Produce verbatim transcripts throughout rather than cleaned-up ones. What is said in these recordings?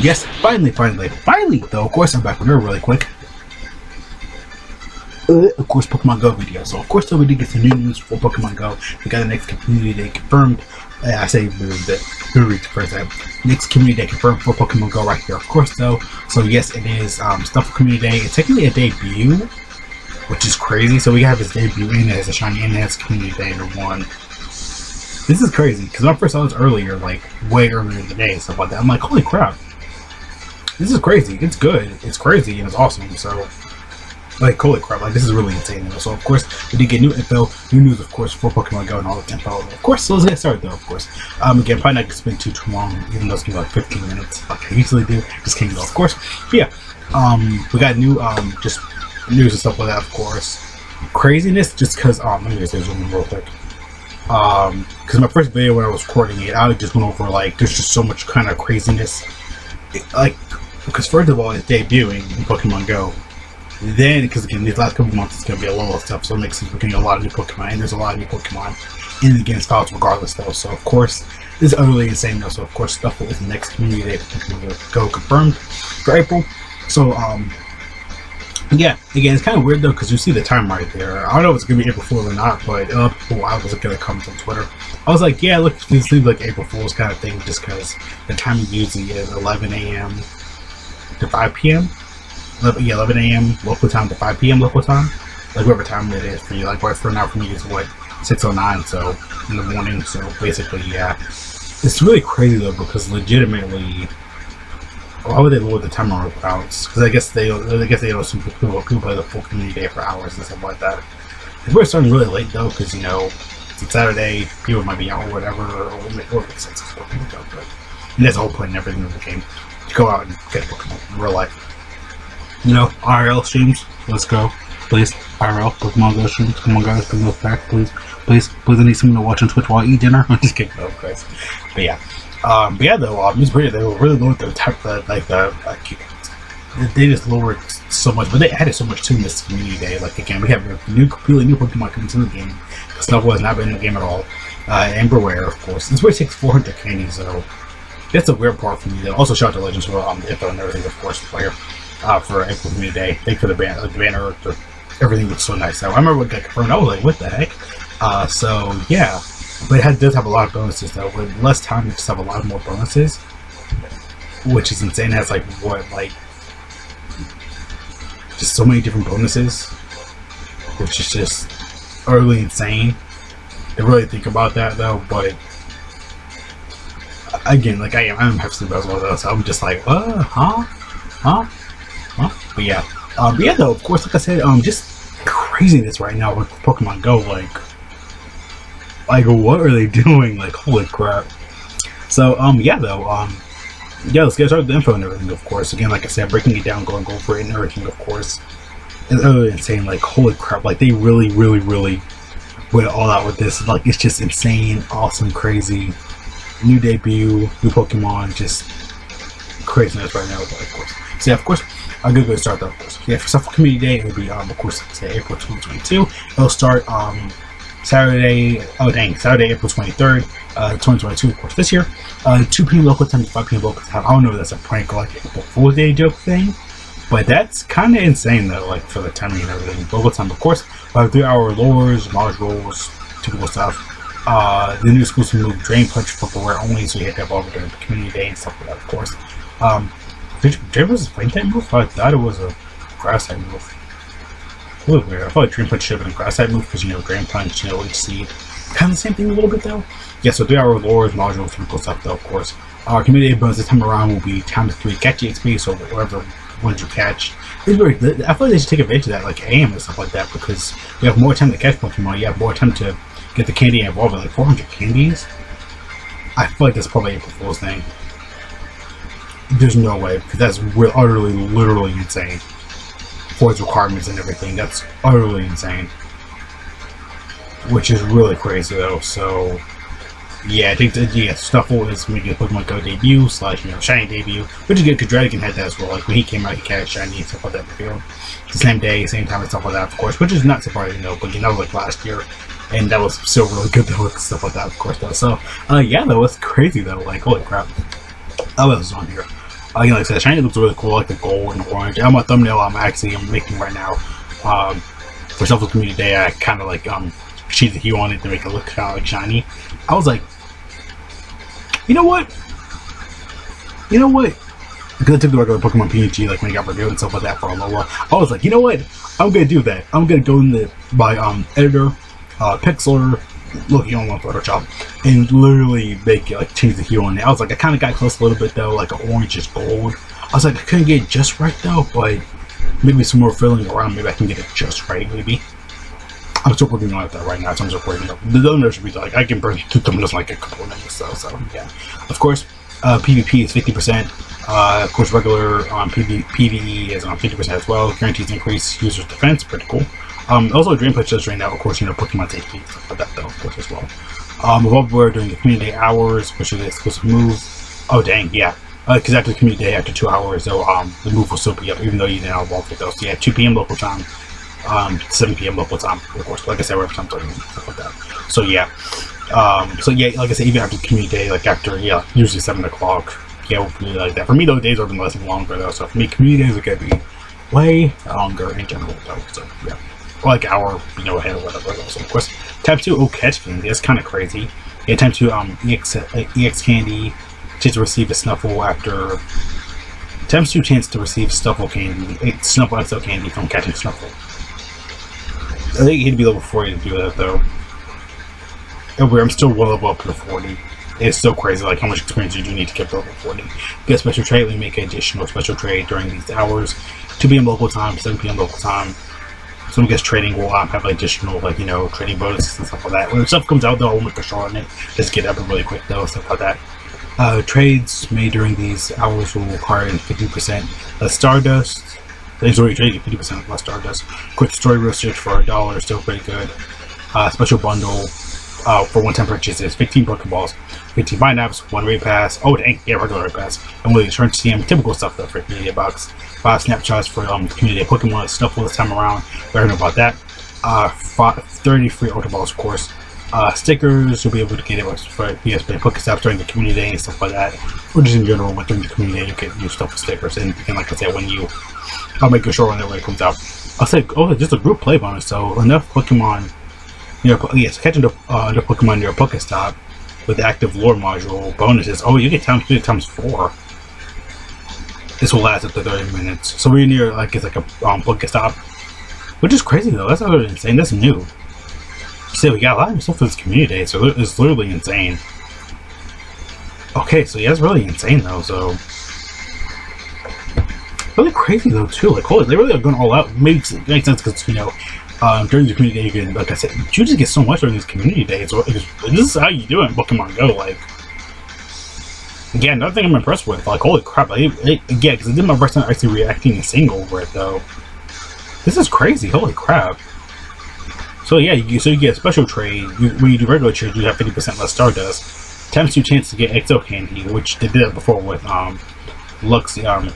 Yes, finally, finally, finally! Though, of course, I'm back with her really quick. Uh, of course, Pokemon Go video. So, of course, the video gets the new news for Pokemon Go. We got the next community day confirmed. Uh, I say the first time. Next community day confirmed for Pokemon Go right here, of course, though. So, yes, it is um, Stufful community day. It's technically a debut, which is crazy. So, we have his debut in as a shiny and as community day number one. This is crazy, because when I first saw this earlier, like, way earlier in the day and stuff like that, I'm like, holy crap. This is crazy. It's good. It's crazy, and it's awesome. So, like, holy crap. Like, this is really insane. So, of course, we did get new info, new news, of course, for Pokemon Go and all the info. Of course, so let's get started, though, of course. Um, again, probably not going to spend too, too long, even though it's going to be, like, fifteen minutes, like I usually do. Just can't go, of course. But, yeah, um, we got new, um, just news and stuff like that, of course. Craziness, just because, um, let me just do something real quick. Um, because my first video when I was recording it, I just went over like there's just so much kind of craziness, it, like because first of all it's debuting in Pokemon Go, then because again these last couple months it's gonna be a lot of stuff, so it makes sense we're getting a lot of new Pokemon, and there's a lot of new Pokemon in the game styles regardless though. So of course this is utterly insane though. So of course Stufful is the next community day for Pokemon Go confirmed for April. So um. Yeah, again, it's kind of weird though because you see the time right there. I don't know if it's gonna be April Fool or not, but uh, well, I was looking at comments on Twitter. I was like, yeah, look, this leaves like April Fool's kind of thing, just because the time usually is eleven A M to five P M Yeah, eleven A M local time to five P M local time, like whatever time it is for you. Like right for now for me is what six oh nine, so in the morning. So basically, yeah, it's really crazy though because legitimately. Why would they lower the timer out? Because I guess they, I guess they don't assume people who play the full community day for hours and stuff like that. We're starting really late though, because you know it's Saturday, people might be out or whatever, or it makes make sense for people to go. But and that's the whole point and everything of the game: to go out and get Pokemon in real life. You know, I R L streams. Let's go, please. I R L Pokemon Go streams. Come on, guys, bring those back, please, please, please. I need someone to watch on Twitch while I eat dinner. I'm just kidding, oh, guys. But yeah. Um, but yeah, though, um, it's weird. They were really low at the type that, like, the, like, they just lowered so much, but they added so much to this community day. Like, again, we have a new, completely new Pokemon coming to the game. Snuffle has not been in the game at all. Uh, and Bewear, of course. This where it takes four hundred candies, so that's a weird part for me. Though. Also, shout out to Legends for um, the info and everything, of course, player, uh, for April community day. Thanks for the banner, the banner, the, everything looks so nice. Now, I remember what got confirmed, I was like, what the heck? Uh, so, yeah. But it has, does have a lot of bonuses though. With less time, it just have a lot more bonuses, which is insane. That's like what, like just so many different bonuses, which is just utterly insane. To really think about that though. But again, like I am, I don't have sleep as well though, so I'm just like, uh, huh, huh, huh. But yeah, um, but yeah though. Of course, like I said, um, just craziness right now with Pokemon Go, like. Like, what are they doing? Like, holy crap. So, um, yeah, though, um, yeah, let's get started with the info and everything, of course. Again, like I said, breaking it down, going over it and everything, of course. It's really insane. Like, holy crap. Like, they really, really, really went all out with this. Like, it's just insane, awesome, crazy. New debut, new Pokemon, just craziness right now, of course. So, yeah, of course. A good, good start, though, of course. Yeah, for Stufful Community Day, it'll be, um, of course, say April twenty twenty-two. It'll start, um, Saturday, oh dang, Saturday, April twenty-third, uh, twenty twenty-two, of course, this year. Uh, two P M local time to five P M local time. I don't know if that's a prank, like a full day joke thing, but that's kind of insane though, like for the timing and everything. Local time, of course, uh, three hour lures, large rolls, typical stuff. Uh, the new schools will move Drain Punch for Bewear only, so you have to have all during the community day and stuff like that, of course. Um, did Drain Punch was a flame type move? I thought it was a grass type move. Really weird. I feel like Drain Punch should have been a grass type move because you know Drain Punch, you know, H C. Kind of the same thing a little bit though. Yeah, so three hour lures, modules, typical stuff though, of course. Our community bonus this time around will be times three catchy X P, so whatever ones you catch. It's very, I feel like they should take advantage of that, like A M and stuff like that, because you have more time to catch Pokemon, you have more time to get the candy involved with like four hundred candies. I feel like that's probably April Fool's thing. There's no way, because that's real, utterly, literally insane. For its requirements and everything, that's utterly insane, which is really crazy though. So yeah, I think that yeah, Stufful is making a Pokemon Go debut slash you know shiny debut, which is good because Dragon had that as well. Like when he came out, he carried shiny and stuff like that. You know, the same day, same time and stuff like that, of course, which is not surprising though. But you know, like last year, and that was still really good though, with stuff like that, of course though. So uh, yeah, that was crazy though. Like holy crap, that was on here. Uh, like I said, shiny looks really cool, I like the gold and orange. And on my thumbnail I'm actually I'm making right now um, for Stufful Community Day. I kind of like um, shades of hue on it to make it look kind of like shiny. I was like, you know what? You know what? Because I took the regular Pokemon P N G, like when it got revealed and stuff like that for a little while. I was like, you know what? I'm gonna do that. I'm gonna go in the my um editor, uh, Pixlr, looking on my Photoshop, and literally make it like change the hue on it. I was like, I kind of got close a little bit though, like an orange is gold. I was like, I couldn't get it just right though, but maybe some more filling around, maybe I can get it just right, maybe. I'm still working on it that right now, so I'm still working on it. The donors should be like, I can barely keep them just like a couple of minutes though, so yeah. Of course, uh, PvP is fifty percent. Uh, of course, regular um, P V E is on fifty percent as well. Guarantees increase user's defense, pretty cool. Um, also, Drain Punch does drain out, of course, you know, Pokemon H P and stuff like that, though, of course, as well. Um, above Bewear during the community day hours, which is an exclusive move. Oh, dang, yeah. Because uh, after the community day, after two hours, though, um, the move will still be up, even though you didn't evolve it, though. So, yeah, two P M local time, um, seven P M local time, of course. Like I said, we're up something stuff like that. So, yeah. Um, so, yeah, like I said, even after the community day, like after, yeah, usually seven o'clock. Yeah, really like that. For me, though, days are been lasting longer though. So for me, community days are gonna be way longer in general though. So yeah, or like hour, you know, ahead or whatever. So of course, type two, oh catch candy. That's kind of crazy. Yeah, type two, um, ex uh, ex candy, chance to receive a Stufful after. Type two chance to receive Stufful candy, Stufful X L candy from catching Stufful. I think he'd be level forty to do that though. And we're I'm still well above to forty. It's so crazy, like how much experience you do need to get level forty. Get special trade, we make an additional special trade during these hours, two P M local time, seven P M local time. So I guess trading will um, have like, additional, like you know, trading bonuses and stuff like that. When stuff comes out though, I will make a short on it. Just get up really quick though, stuff like that. Uh, trades made during these hours will require fifty percent less Stardust. Things already traded fifty percent less Stardust. Quick story real search for a dollar, still pretty good. Uh, special bundle. Uh, for one-time purchases, fifteen Pokeballs, fifteen Pinaps, one raid pass. Oh dang, yeah, regular raid pass. And with insurance C M, typical stuff though for community box. Five snapshots for um community Pokemon Stufful this time around. Better know about that. Uh, five, thirty free Ultra balls, of course. Uh, stickers you'll be able to get it for yes, play Pokestop during the community day and stuff like that. Or just in general, when during the community day you get new stuff with stickers. And again, like I said, when you, I'll make a short one that when it comes out. I'll say, oh, just a group play bonus. So enough Pokemon. Near, yes, catching the, uh, the Pokemon near a Pokestop with the active lore module bonuses. Oh, you get times three times four. This will last up to thirty minutes. So we're near like it's like a um, Pokestop, which is crazy though. That's not really insane. That's new. See, we got a lot of stuff for this community day, so it's literally insane. Okay, so yeah, that's really insane though. So really crazy though too. Like, holy, they really are going all out. Makes makes sense because you know. Um, during the community day, you can, like I said, you just get so much during these community days. So this is how you do it in Pokemon Go. Like, yeah, another thing I'm impressed with. Like, holy crap! Like, it, it, yeah, because I did my first time actually reacting in single over it though. This is crazy. Holy crap! So yeah, you, so you get a special trade. You, when you do regular trades, you have fifty percent less Stardust, times two chance to get X L candy, which they did that before with um, Luxio. Um,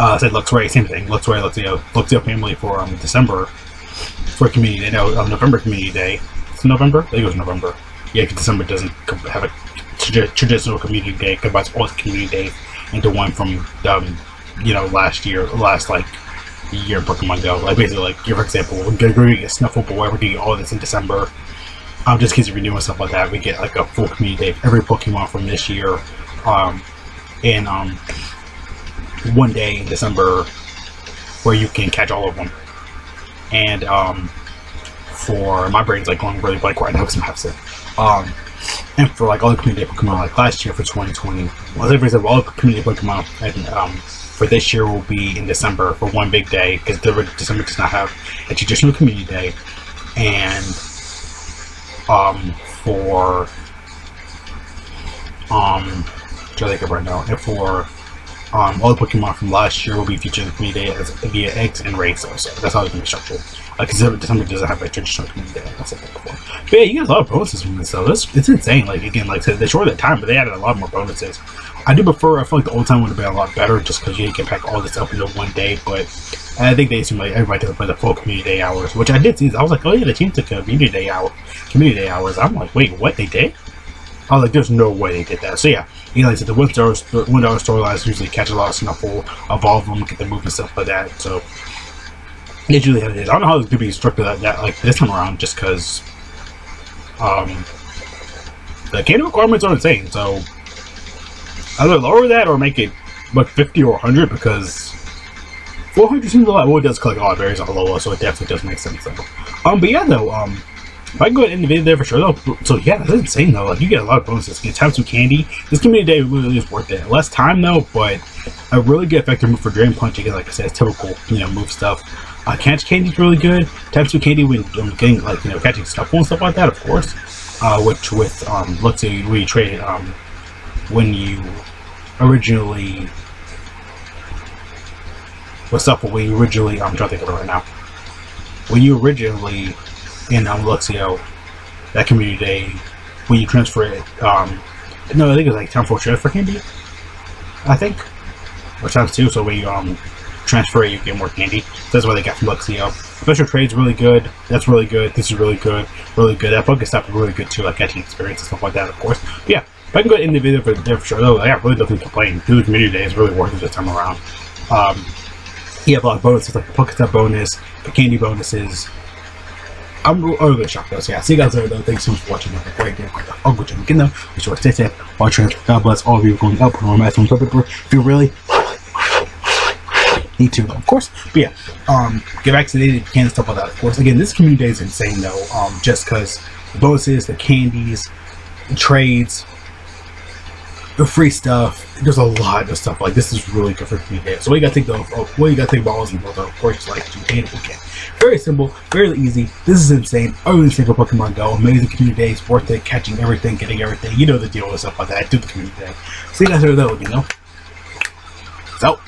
Uh, I said Luxray, same thing. Luxray, Luxio, Luxio family for um, December, for community day. No, um, November community day. It's November? I think it was November. Yeah, because December doesn't have a tra traditional community day. It combines all the community days into one from, um, you know, last year, last, like, year Pokemon Go. Like, basically, like, for example, we're going to get Snuffle, but we're doing all this in December. Um, just in case you're doing stuff like that, we get, like, a full community day of every Pokemon from this year. Um, and, um... one day in December where you can catch all of them. And um for my brain's like going really blank right now because I'm half sick. Um and for like all the community Pokemon like last year for twenty twenty, well every all the community Pokemon and um for this year will be in December for one big day because December does not have a traditional community day. And um for um try to think of right now and for Um, all the Pokemon from last year will be featured in the community day as, via eggs and raids, so, so that's how it's going to be structured. Because uh, December doesn't have a traditional community day, that's what I said before. But yeah, you get a lot of bonuses from this, so it's, it's insane. Like, again, like I said, they shorted the time, but they added a lot more bonuses. I do prefer, I feel like the old time would have been a lot better just because you can pack all this up into one day, but I think they assume like everybody doesn't play the full community day hours, which I did see. I was like, oh yeah, they changed the community day, hour, community day hours. I'm like, wait, what? They did? I was like, there's no way they get that. So yeah, you know, like I said, the Wind Tower storylines usually catch a lot of Snuffle, evolve them, get their movement, stuff like that. So it's usually how it is. I don't know how it's gonna be structured like that, like this time around, just because um, the game requirements are insane. So either lower that or make it like fifty or one hundred, because four hundred seems a lot. Well, it does collect all berries on Alola, so it definitely does make sense. Though. Um, but yeah, though, um. If I go ahead and end the video there for sure though. So yeah, that's insane though. Like, you get a lot of bonuses. You get time some candy. This can be a day really is worth it. Less time though, but a really good effective move for Drain Punch. Again, like I said, it's typical, you know, move stuff. Uh, catch candy's really good. Type two candy when um, getting like, you know, catching Stufful and stuff like that, of course. Uh, which with um, let's say when you traded um, when you originally with Stufful, when you originally I'm trying to think of it right now. When you originally in um, Luxio, that community day, when you transfer it, um, no, I think it's like time for transfer candy, I think, or times two, so when you um, transfer it, you get more candy. That's what they got from Luxio. Special trade's really good, that's really good, this is really good, really good. That Pokestop is really good too, like catching experience and stuff like that, of course. But yeah, if I can go ahead and end the video for, there for sure, though, I really don't think complain. Doing community day is really worth it this time around. Um, you have a lot of bonuses, like the Pokestop bonus, the candy bonuses. I'm really shocked though, so yeah, see you guys later though, thanks so much for watching, have a great day, I'll go to the weekend though, be sure to stay safe, watch transfer, God bless all of you going up, and max maximum paper, if you really need to, of course, but yeah, um, get vaccinated if you can, stuff like that, of course. Again, this community day is insane though, um, just because the bonuses, the candies, the trades, the free stuff, there's a lot of stuff like this is really good for community day. So what you gotta think though, what you gotta think about all these people though, of course, just like you can if you can. Very simple, very easy. This is insane. I really think of Pokemon Go, amazing community days, worth it, catching everything, getting everything. You know the deal with stuff like that. I do the community day. See you guys later though, you know. So